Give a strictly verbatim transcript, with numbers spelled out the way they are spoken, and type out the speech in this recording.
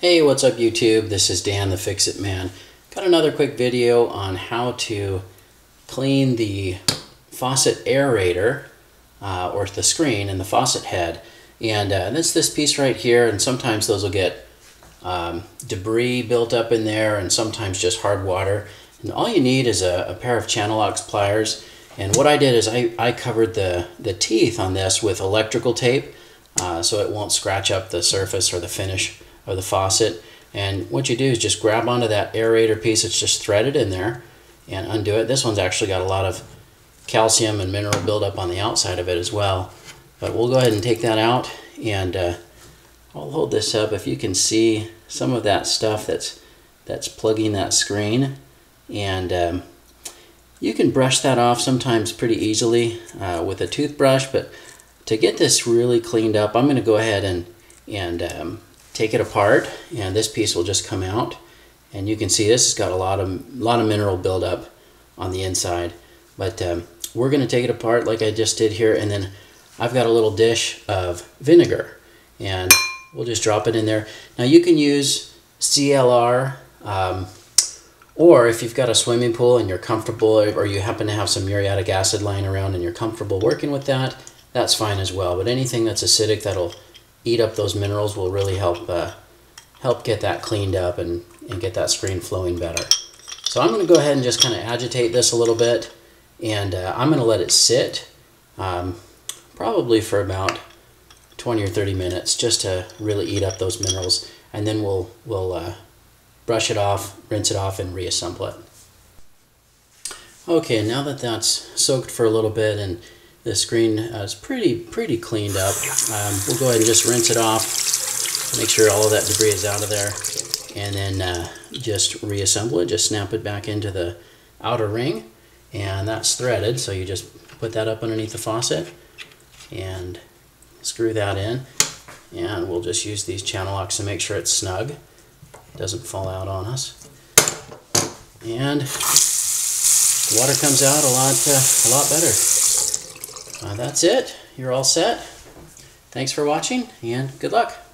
Hey, what's up YouTube? This is Dan the Fix-It Man. Got another quick video on how to clean the faucet aerator uh, or the screen in the faucet head. And uh, that's this piece right here, and sometimes those will get um, debris built up in there and sometimes just hard water. And all you need is a, a pair of channel lock pliers. And what I did is I, I covered the, the teeth on this with electrical tape uh, so it won't scratch up the surface or the finish of the faucet. And what you do is just grab onto that aerator piece that's just threaded in there and undo it. This one's actually got a lot of calcium and mineral buildup on the outside of it as well. But we'll go ahead and take that out, and uh, I'll hold this up. If you can see some of that stuff that's that's plugging that screen, and um, you can brush that off sometimes pretty easily uh, with a toothbrush. But to get this really cleaned up, I'm gonna go ahead and and um, take it apart, and this piece will just come out, and you can see this has got a lot of lot of mineral buildup on the inside. But um, we're going to take it apart like I just did here, and then I've got a little dish of vinegar, and we'll just drop it in there. Now you can use C L R, um, or if you've got a swimming pool and you're comfortable, or you happen to have some muriatic acid lying around and you're comfortable working with that, that's fine as well. But anything that's acidic that'll eat up those minerals will really help uh, help get that cleaned up and, and get that screen flowing better. So I'm going to go ahead and just kind of agitate this a little bit, and uh, I'm going to let it sit um, probably for about twenty or thirty minutes just to really eat up those minerals, and then we'll, we'll uh, brush it off, rinse it off, and reassemble it. Okay, now that that's soaked for a little bit and the screen uh, is pretty, pretty cleaned up, Um, we'll go ahead and just rinse it off, make sure all of that debris is out of there, and then uh, just reassemble it. Just snap it back into the outer ring, and that's threaded, so you just put that up underneath the faucet and screw that in. And we'll just use these channel locks to make sure it's snug, it doesn't fall out on us. And water comes out a lot, uh, a lot better. Uh, that's it. You're all set. Thanks for watching, and good luck.